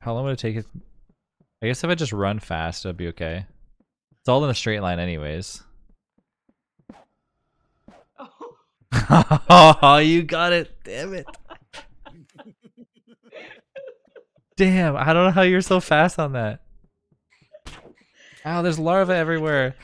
How long would it take if... I guess if I just run fast, it'll be okay. It's all in a straight line anyways. Oh, oh you got it. Damn it. Damn, I don't know how you're so fast on that. Ow, there's larva everywhere.